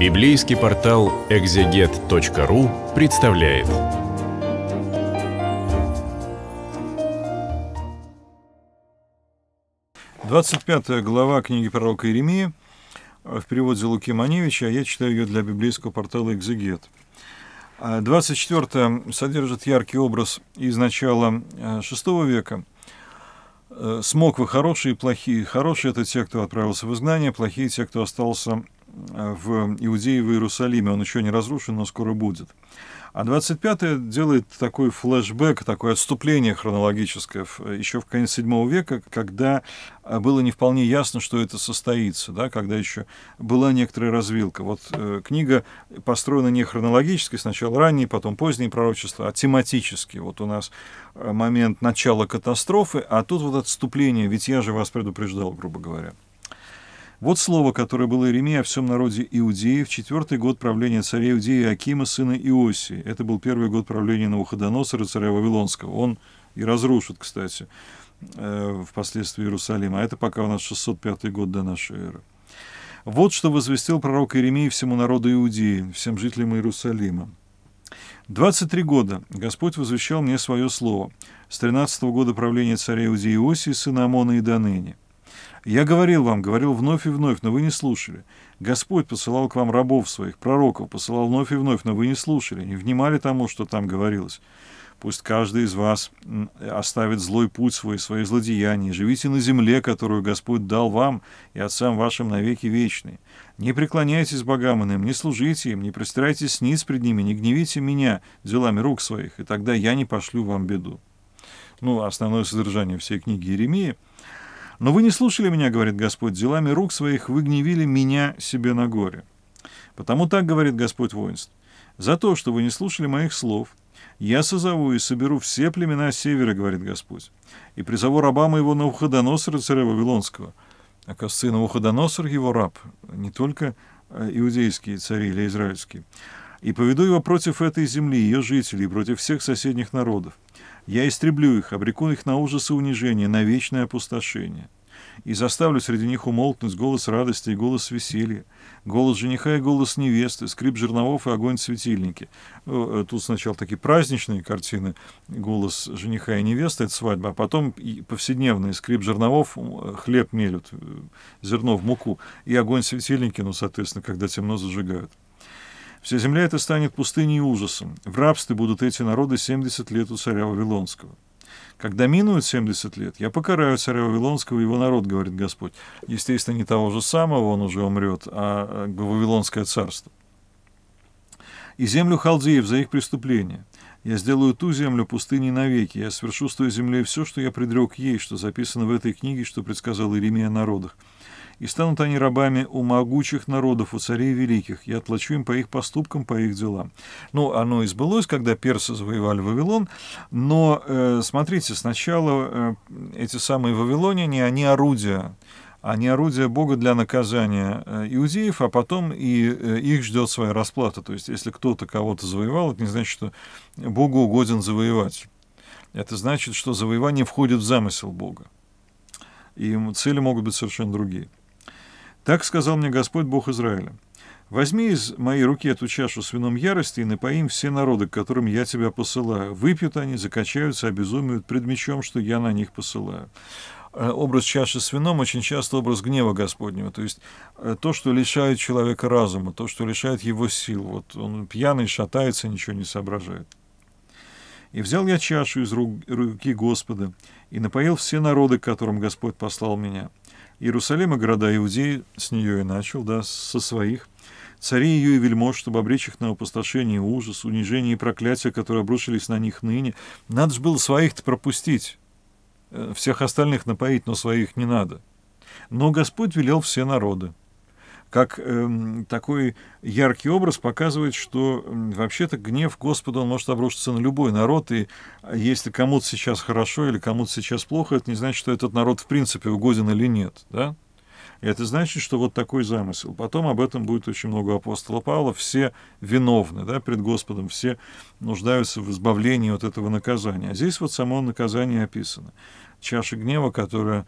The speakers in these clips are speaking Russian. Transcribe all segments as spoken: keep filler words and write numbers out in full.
Библейский портал экзегет точка ру представляет. двадцать пятая глава книги пророка Иеремии в переводе Луки Маневича, а я читаю ее для библейского портала «Экзегет». двадцать четвёртая содержит яркий образ из начала шестого века. Смоквы хорошие и плохие. Хорошие — это те, кто отправился в изгнание, плохие — те, кто остался в Иудее, в Иерусалиме. Он еще не разрушен, но скоро будет. А двадцать пятая делает такой флешбэк, такое отступление хронологическое еще в конец седьмого века, когда было не вполне ясно, что это состоится, да, когда еще была некоторая развилка. Вот э, книга построена не хронологически, сначала ранние, потом поздние пророчества, а тематически. Вот у нас момент начала катастрофы, а тут вот отступление, ведь я же вас предупреждал, грубо говоря. Вот слово, которое было Иеремии о всем народе Иудеи в четвертый год правления царя Иудеи Акима, сына Иосии. Это был первый год правления Навуходоносора, царя Вавилонского. Он и разрушит, кстати, впоследствии Иерусалим. А это пока у нас шестьсот пятый год до нашей эры. Вот что возвестил пророк Иеремии всему народу Иудеи, всем жителям Иерусалима. «двадцать три года Господь возвещал мне свое слово с тринадцатого года правления царя Иудеи Иосии, сына Амона, и до ныне. Я говорил вам, говорил вновь и вновь, но вы не слушали. Господь посылал к вам рабов своих, пророков, посылал вновь и вновь, но вы не слушали, не внимали тому, что там говорилось. Пусть каждый из вас оставит злой путь свой, свои злодеяния, живите на земле, которую Господь дал вам и отцам вашим навеки вечные. Не преклоняйтесь богам иным, не служите им, не простирайтесь ниц пред ними, не гневите меня делами рук своих, и тогда я не пошлю вам беду». Ну, основное содержание всей книги Иеремии. «Но вы не слушали меня, — говорит Господь, — делами рук своих вы гневили меня себе на горе. Потому так говорит Господь воинств: за то, что вы не слушали моих слов, я созову и соберу все племена севера, — говорит Господь, — и призову раба моего Навуходоносора, царя Вавилонского». Оказывается, Навуходоносор его раб, не только иудейские цари или израильские. «И поведу его против этой земли, ее жителей, и против всех соседних народов. Я истреблю их, обреку их на ужас и унижение, на вечное опустошение. И заставлю среди них умолкнуть голос радости и голос веселья, голос жениха и голос невесты, скрип жерновов и огонь светильники». Тут сначала такие праздничные картины, голос жениха и невесты — это свадьба, а потом повседневные: скрип жерновов, хлеб мелют, зерно в муку, и огонь светильники, ну, соответственно, когда темно зажигают. «Вся земля эта станет пустыней и ужасом. В рабстве будут эти народы семьдесят лет у царя Вавилонского. Когда минуют семьдесят лет, я покараю царя Вавилонского и его народ, — говорит Господь». Естественно, не того же самого, он уже умрет, а Вавилонское царство. «И землю халдеев за их преступления. Я сделаю ту землю пустыней навеки. Я свершу с той землей все, что я предрек ей, что записано в этой книге, что предсказал Иеремия о народах. И станут они рабами у могучих народов, у царей великих. Я отплачу им по их поступкам, по их делам». Ну, оно и сбылось, когда персы завоевали Вавилон. Но, э, смотрите, сначала э, эти самые вавилоняне, они орудия. Они орудия Бога для наказания иудеев, а потом и их ждет своя расплата. То есть, если кто-то кого-то завоевал, это не значит, что Богу угоден завоевать. Это значит, что завоевание входит в замысел Бога. И цели могут быть совершенно другие. «Так сказал мне Господь, Бог Израиля: возьми из моей руки эту чашу с вином ярости и напоим все народы, к которым я тебя посылаю. Выпьют они, закачаются, обезумеют пред мечом, что я на них посылаю». Образ чаши с вином очень часто образ гнева Господнего, то есть то, что лишает человека разума, то, что лишает его сил. Вот он пьяный, шатается, ничего не соображает. «И взял я чашу из руки Господа и напоил все народы, к которым Господь послал меня. Иерусалим и города Иудеи», с нее и начал, да, со своих, «цари ее и вельмож, чтобы обречь их на опустошение, ужас, унижение и проклятие, которые обрушились на них ныне». Надо же было своих-то пропустить, всех остальных напоить, но своих не надо. «Но Господь велел все народы». Как э, такой яркий образ показывает, что э, вообще-то гнев Господа, он может обрушиться на любой народ, и если кому-то сейчас хорошо или кому-то сейчас плохо, это не значит, что этот народ в принципе угоден или нет, да? И это значит, что вот такой замысел. Потом об этом будет очень много апостола Павла. Все виновны, да, пред Господом, все нуждаются в избавлении от этого наказания. А здесь вот само наказание описано. Чаша гнева, которая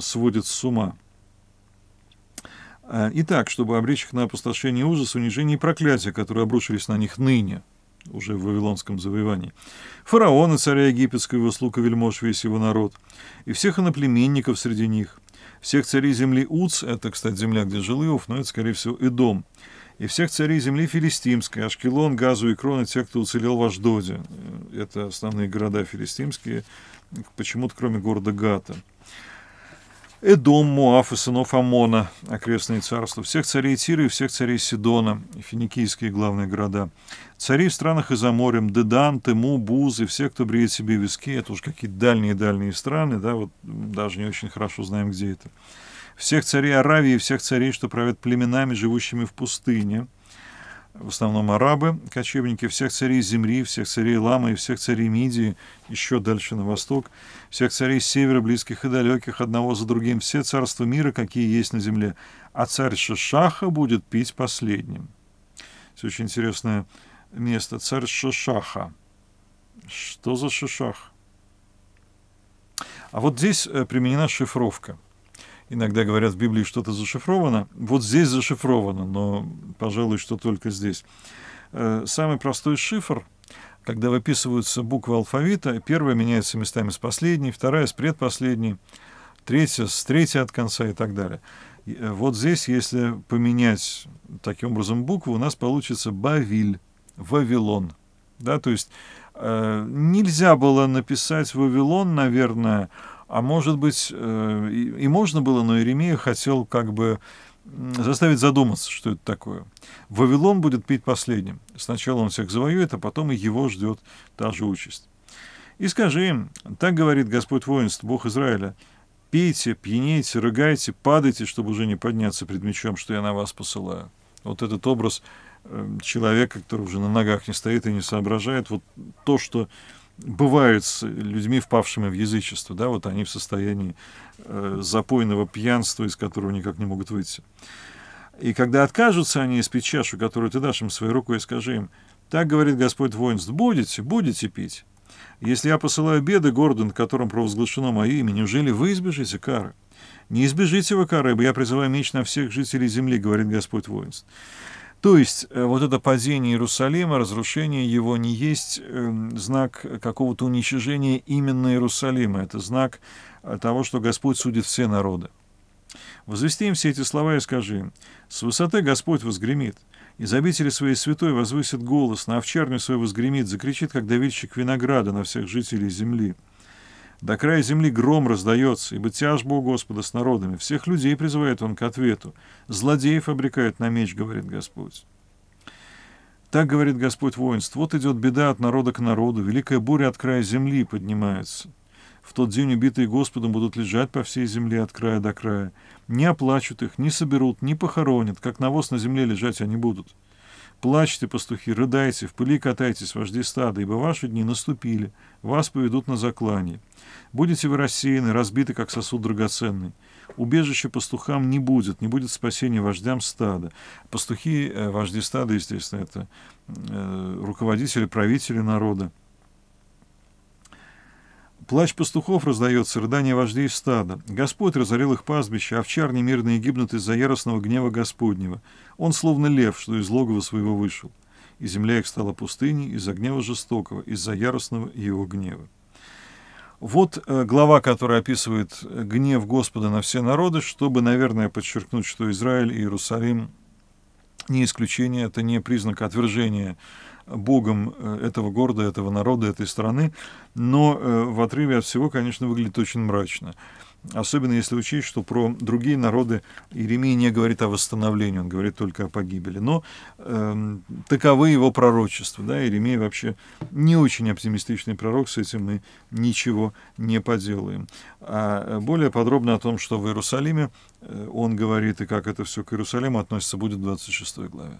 сводит с ума. и так, чтобы обречь их на опустошение, ужас, унижение и проклятие, которые обрушились на них ныне, уже в вавилонском завоевании. Фараона, царя египетского, его слуг и вельмож, весь его народ, и всех иноплеменников среди них, всех царей земли Уц, это, кстати, земля, где жил Иов, но это, скорее всего, Эдом, и всех царей земли филистимской, Ашкелон, Газу и Крон, и тех, кто уцелел в Аждоде. Это основные города филистимские, почему-то кроме города Гата. Эдом, Моав и сынов Амона, окрестные царства, всех царей Тира и всех царей Сидона, финикийские главные города, царей в странах и за морем, Дедан, Тему, Буз и все, кто бреет себе виски, это уж какие-то дальние-дальние страны, да, вот даже не очень хорошо знаем, где это. Всех царей Аравии и всех царей, что правят племенами, живущими в пустыне, в основном арабы, кочевники, всех царей земли, всех царей Ламы и всех царей Мидии, еще дальше на восток, всех царей севера, близких и далеких, одного за другим, все царства мира, какие есть на земле, а царь Шишаха будет пить последним. Это очень интересное место, царь Шишаха. Что за Шишах? А вот здесь применена шифровка. Иногда говорят, в Библии что-то зашифровано. Вот здесь зашифровано, но, пожалуй, что только здесь. Самый простой шифр, когда выписываются буквы алфавита, первая меняется местами с последней, вторая с предпоследней, третья с третьей от конца и так далее. Вот здесь, если поменять таким образом букву, у нас получится Бавиль, Вавилон. Да, то есть нельзя было написать Вавилон, наверное, а может быть, и можно было, но Иеремия хотел как бы заставить задуматься, что это такое. Вавилон будет пить последним. Сначала он всех завоюет, а потом и его ждет та же участь. «И скажи им, так говорит Господь воинств, Бог Израиля, пейте, пьянейте, рыгайте, падайте, чтобы уже не подняться пред мечом, что я на вас посылаю». Вот этот образ человека, который уже на ногах не стоит и не соображает, вот то, что... бывают с людьми, впавшими в язычество, да, вот они в состоянии э, запойного пьянства, из которого никак не могут выйти. И когда откажутся они испить чашу, которую ты дашь им своей рукой, скажи им, так говорит Господь воинств, будете, будете пить. Если я посылаю беды городу, на котором провозглашено мое имя, неужели вы избежите кары? Не избежите вы кары, ибо я призываю меч на всех жителей земли, говорит Господь воинств. То есть вот это падение Иерусалима, разрушение его не есть знак какого-то уничижения именно Иерусалима. Это знак того, что Господь судит все народы. Возвести им все эти слова и скажи им, «С высоты Господь возгремит, из обители своей святой возвысит голос, на овчарню свою возгремит, закричит, как давильщик винограда на всех жителей земли». До края земли гром раздается, ибо тяжба у Господа с народами. Всех людей призывает он к ответу. Злодеев обрекает на меч, говорит Господь. Так говорит Господь воинств. Вот идет беда от народа к народу. Великая буря от края земли поднимается. В тот день убитые Господом будут лежать по всей земле от края до края. Не оплачут их, не соберут, не похоронят. Как навоз на земле лежать они будут. Плачьте, пастухи, рыдайте, в пыли катайтесь, вожди стада, ибо ваши дни наступили, вас поведут на заклание. Будете вы рассеяны, разбиты, как сосуд драгоценный. Убежища пастухам не будет, не будет спасения вождям стада. Пастухи, вожди стада, естественно, это руководители, правители народа. Плач пастухов раздается, рыдание вождей стада. Господь разорил их пастбище, а овчарни мирные гибнут из-за яростного гнева Господнего. Он словно лев, что из логова своего вышел. И земля их стала пустыней из-за гнева жестокого, из-за яростного его гнева. Вот глава, которая описывает гнев Господа на все народы, чтобы, наверное, подчеркнуть, что Израиль и Иерусалим не исключение, это не признак отвержения Богом этого города, этого народа, этой страны, но в отрыве от всего, конечно, выглядит очень мрачно. Особенно если учесть, что про другие народы Иеремия не говорит о восстановлении, он говорит только о погибели. Но э, таковы его пророчества. Да? Иеремия вообще не очень оптимистичный пророк, с этим мы ничего не поделаем. А более подробно о том, что в Иерусалиме он говорит и как это все к Иерусалиму относится, будет в двадцать шестой главе.